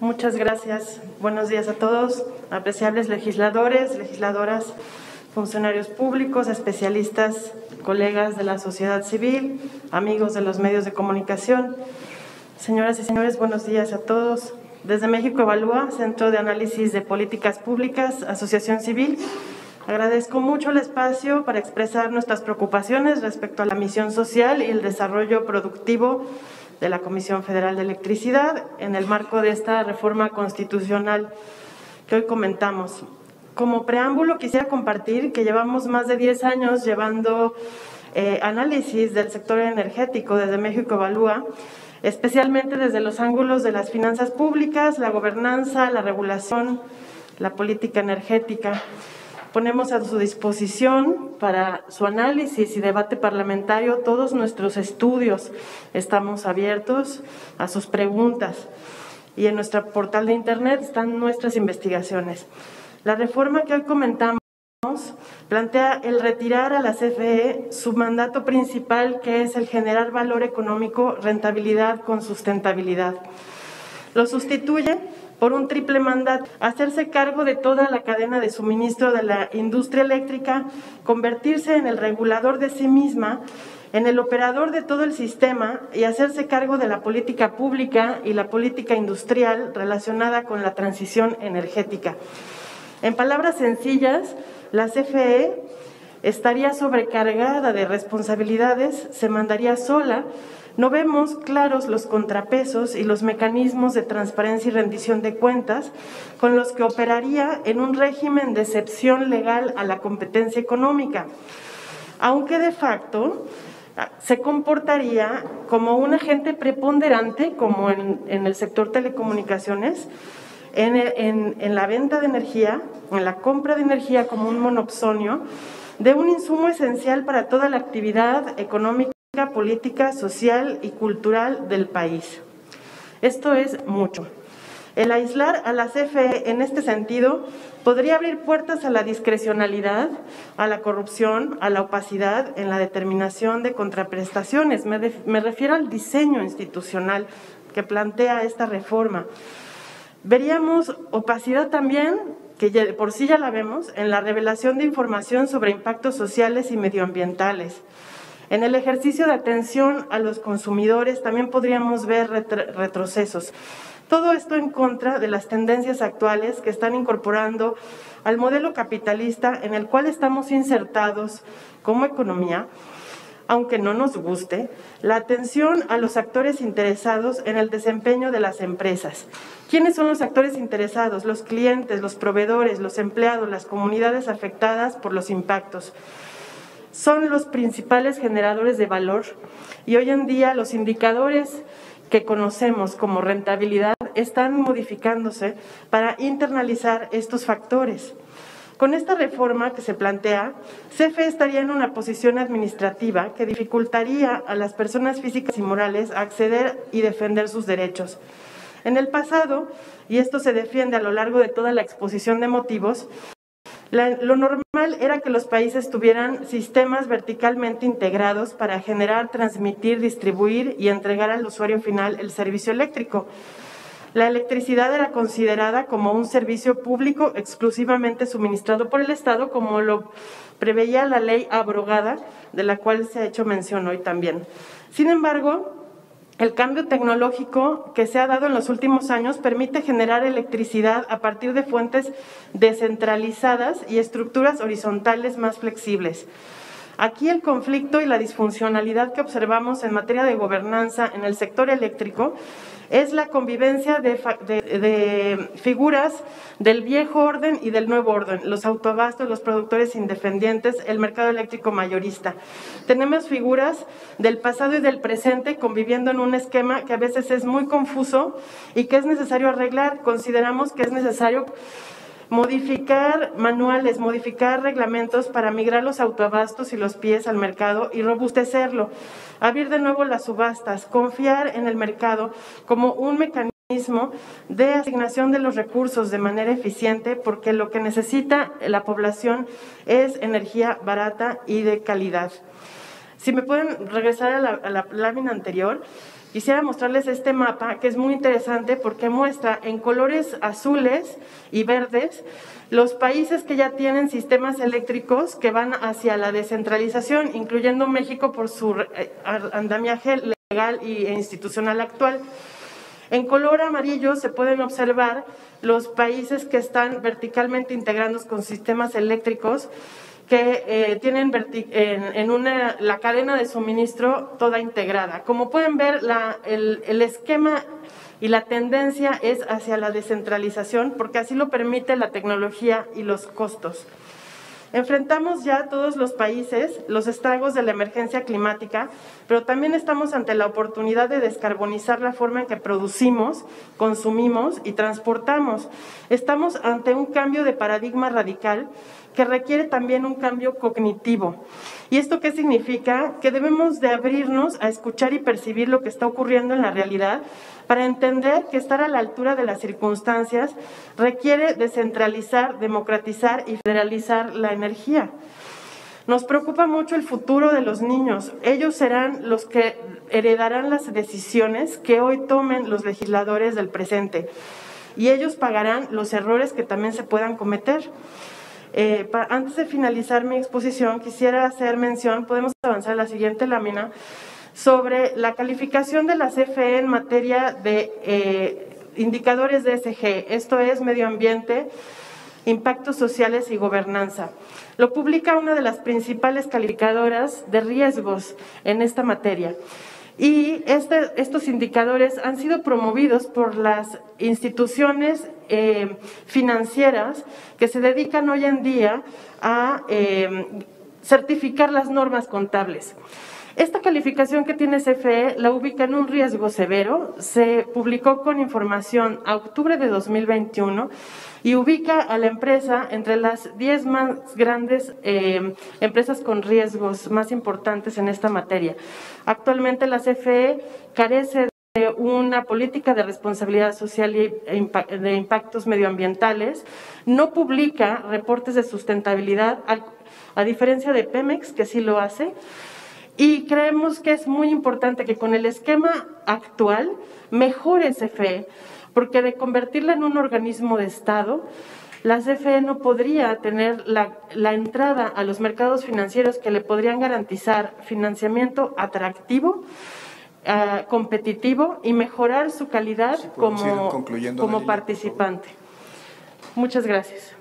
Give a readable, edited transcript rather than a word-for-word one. Muchas gracias. Buenos días a todos, apreciables legisladores, legisladoras, funcionarios públicos, especialistas, colegas de la sociedad civil, amigos de los medios de comunicación. Señoras y señores, buenos días a todos. Desde México Evalúa, Centro de Análisis de Políticas Públicas, Asociación Civil, agradezco mucho el espacio para expresar nuestras preocupaciones respecto a la misión social y el desarrollo productivo de la Comisión Federal de Electricidad en el marco de esta reforma constitucional que hoy comentamos. Como preámbulo, quisiera compartir que llevamos más de 10 años llevando análisis del sector energético desde México Evalúa, especialmente desde los ángulos de las finanzas públicas, la gobernanza, la regulación, la política energética. Ponemos a su disposición para su análisis y debate parlamentario todos nuestros estudios. Estamos abiertos a sus preguntas y en nuestro portal de internet están nuestras investigaciones. La reforma que hoy comentamos plantea el retirar a la CFE su mandato principal, que es el generar valor económico, rentabilidad con sustentabilidad. Lo sustituye por un triple mandato: hacerse cargo de toda la cadena de suministro de la industria eléctrica, convertirse en el regulador de sí misma, en el operador de todo el sistema y hacerse cargo de la política pública y la política industrial relacionada con la transición energética. En palabras sencillas, la CFE estaría sobrecargada de responsabilidades, se mandaría sola. No vemos claros los contrapesos y los mecanismos de transparencia y rendición de cuentas con los que operaría en un régimen de excepción legal a la competencia económica, aunque de facto se comportaría como un agente preponderante, como en el sector telecomunicaciones, en la venta de energía, en la compra de energía, como un monopsonio de un insumo esencial para toda la actividad económica, política, social y cultural del país. Esto es mucho. El aislar a la CFE en este sentido podría abrir puertas a la discrecionalidad, a la corrupción, a la opacidad en la determinación de contraprestaciones. Me refiero al diseño institucional que plantea esta reforma. Veríamos opacidad también, que ya, por sí ya la vemos, en la revelación de información sobre impactos sociales y medioambientales. En el ejercicio de atención a los consumidores también podríamos ver retrocesos. Todo esto en contra de las tendencias actuales que están incorporando al modelo capitalista en el cual estamos insertados como economía, aunque no nos guste, la atención a los actores interesados en el desempeño de las empresas. ¿Quiénes son los actores interesados? Los clientes, los proveedores, los empleados, las comunidades afectadas por los impactos. Son los principales generadores de valor y hoy en día los indicadores que conocemos como rentabilidad están modificándose para internalizar estos factores. Con esta reforma que se plantea, CFE estaría en una posición administrativa que dificultaría a las personas físicas y morales acceder y defender sus derechos. En el pasado, y esto se defiende a lo largo de toda la exposición de motivos, lo normal era que los países tuvieran sistemas verticalmente integrados para generar, transmitir, distribuir y entregar al usuario final el servicio eléctrico. La electricidad era considerada como un servicio público exclusivamente suministrado por el Estado, como lo preveía la ley abrogada, de la cual se ha hecho mención hoy también. Sin embargo, el cambio tecnológico que se ha dado en los últimos años permite generar electricidad a partir de fuentes descentralizadas y estructuras horizontales más flexibles. Aquí el conflicto y la disfuncionalidad que observamos en materia de gobernanza en el sector eléctrico es la convivencia de figuras del viejo orden y del nuevo orden, los autoabastos, los productores independientes, el mercado eléctrico mayorista. Tenemos figuras del pasado y del presente conviviendo en un esquema que a veces es muy confuso y que es necesario arreglar. Consideramos que es necesario modificar manuales, modificar reglamentos para migrar los autoabastos y los pies al mercado y robustecerlo, abrir de nuevo las subastas, confiar en el mercado como un mecanismo de asignación de los recursos de manera eficiente, porque lo que necesita la población es energía barata y de calidad. Si me pueden regresar a la lámina anterior, quisiera mostrarles este mapa que es muy interesante porque muestra en colores azules y verdes los países que ya tienen sistemas eléctricos que van hacia la descentralización, incluyendo México por su andamiaje legal e institucional actual. En color amarillo se pueden observar los países que están verticalmente integrados con sistemas eléctricos que tienen la cadena de suministro toda integrada. Como pueden ver, el esquema y la tendencia es hacia la descentralización, porque así lo permite la tecnología y los costos. Enfrentamos ya todos los países los estragos de la emergencia climática, pero también estamos ante la oportunidad de descarbonizar la forma en que producimos, consumimos y transportamos. Estamos ante un cambio de paradigma radical que requiere también un cambio cognitivo. ¿Y esto qué significa? Que debemos de abrirnos a escuchar y percibir lo que está ocurriendo en la realidad para entender que estar a la altura de las circunstancias requiere descentralizar, democratizar y federalizar la energía. Nos preocupa mucho el futuro de los niños. Ellos serán los que heredarán las decisiones que hoy tomen los legisladores del presente y ellos pagarán los errores que también se puedan cometer. Antes de finalizar mi exposición, quisiera hacer mención, podemos avanzar a la siguiente lámina, sobre la calificación de la CFE en materia de indicadores de ESG, esto es medio ambiente, impactos sociales y gobernanza. Lo publica una de las principales calificadoras de riesgos en esta materia. Y estos indicadores han sido promovidos por las instituciones financieras que se dedican hoy en día a certificar las normas contables. Esta calificación que tiene CFE la ubica en un riesgo severo, se publicó con información a octubre de 2021 y ubica a la empresa entre las 10 más grandes empresas con riesgos más importantes en esta materia. Actualmente la CFE carece de una política de responsabilidad social y de impactos medioambientales, no publica reportes de sustentabilidad, a diferencia de Pemex, que sí lo hace. Y creemos que es muy importante que con el esquema actual mejore CFE, porque de convertirla en un organismo de Estado, la CFE no podría tener la entrada a los mercados financieros que le podrían garantizar financiamiento atractivo, competitivo y mejorar su calidad como participante. Muchas gracias.